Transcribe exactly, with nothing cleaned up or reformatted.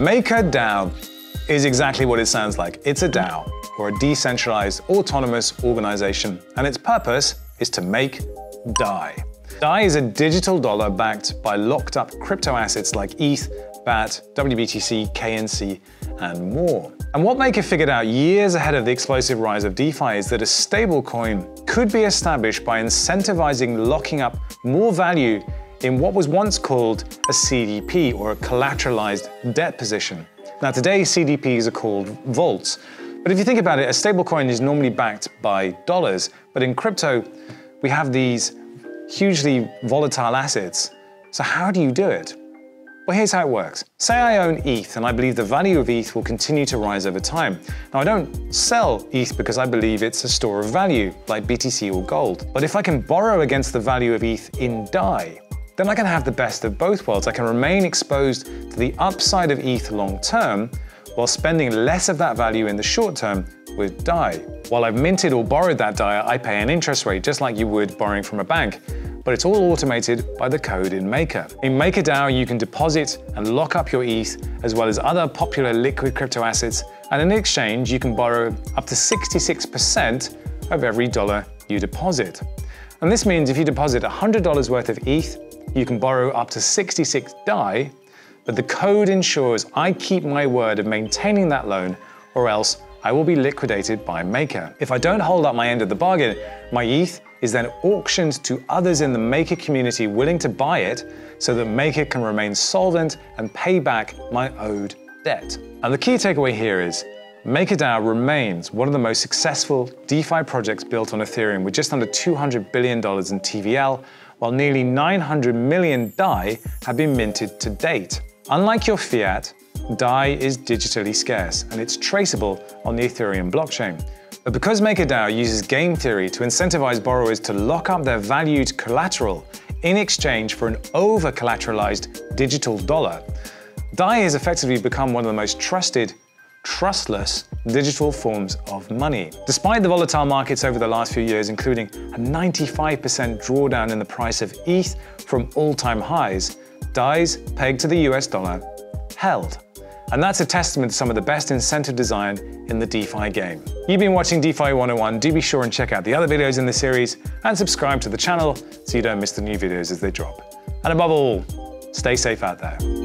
MakerDAO is exactly what it sounds like. It's a DAO, or a decentralized autonomous organization, and its purpose is to make D A I. D A I is a digital dollar backed by locked up crypto assets like E T H, B A T, W B T C, K N C, and more. And what Maker figured out years ahead of the explosive rise of DeFi is that a stablecoin could be established by incentivizing locking up more value in what was once called a C D P, or a collateralized debt position. Now today, C D Ps are called vaults, but if you think about it, a stablecoin is normally backed by dollars, but in crypto, we have these hugely volatile assets. So how do you do it? Well, here's how it works. Say I own E T H, and I believe the value of E T H will continue to rise over time. Now, I don't sell E T H because I believe it's a store of value, like B T C or gold. But if I can borrow against the value of E T H in D A I, then I can have the best of both worlds. I can remain exposed to the upside of E T H long term, while spending less of that value in the short term with D A I. While I've minted or borrowed that D A I, I pay an interest rate, just like you would borrowing from a bank. But it's all automated by the code in Maker. In MakerDAO, you can deposit and lock up your E T H, as well as other popular liquid crypto assets, and in exchange, you can borrow up to sixty-six percent of every dollar you deposit. And this means if you deposit one hundred dollars worth of E T H, you can borrow up to sixty-six D A I, but the code ensures I keep my word of maintaining that loan, or else I will be liquidated by Maker. If I don't hold up my end of the bargain, my E T H is then auctioned to others in the Maker community willing to buy it, so that Maker can remain solvent and pay back my owed debt. And the key takeaway here is, MakerDAO remains one of the most successful DeFi projects built on Ethereum, with just under two hundred billion dollars in T V L, while nearly nine hundred million D A I have been minted to date. Unlike your fiat, D A I is digitally scarce, and it's traceable on the Ethereum blockchain. But because MakerDAO uses game theory to incentivize borrowers to lock up their valued collateral in exchange for an over-collateralized digital dollar, D A I has effectively become one of the most trusted, trustless digital forms of money. Despite the volatile markets over the last few years, including a ninety-five percent drawdown in the price of E T H from all-time highs, D A Is pegged to the U S dollar held. And that's a testament to some of the best incentive design in the DeFi game. You've been watching DeFi one oh one. Do be sure and check out the other videos in the series, and subscribe to the channel so you don't miss the new videos as they drop. And above all, stay safe out there.